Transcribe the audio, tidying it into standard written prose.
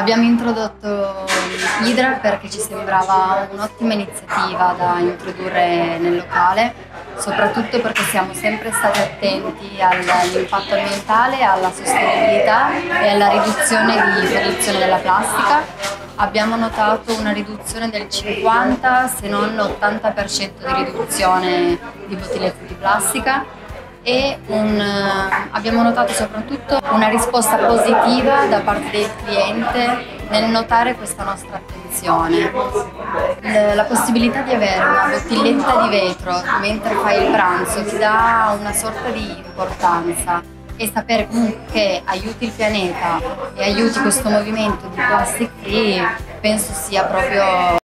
Abbiamo introdotto HYDRA perché ci sembrava un'ottima iniziativa da introdurre nel locale, soprattutto perché siamo sempre stati attenti all'impatto ambientale, alla sostenibilità e alla riduzione di produzione della plastica. Abbiamo notato una riduzione del 50 se non l'80% di riduzione di bottigliette di plastica. E abbiamo notato soprattutto una risposta positiva da parte del cliente nel notare questa nostra attenzione. La possibilità di avere una bottiglietta di vetro mentre fai il pranzo ti dà una sorta di importanza e sapere comunque che aiuti il pianeta e aiuti questo movimento di plastic free penso sia proprio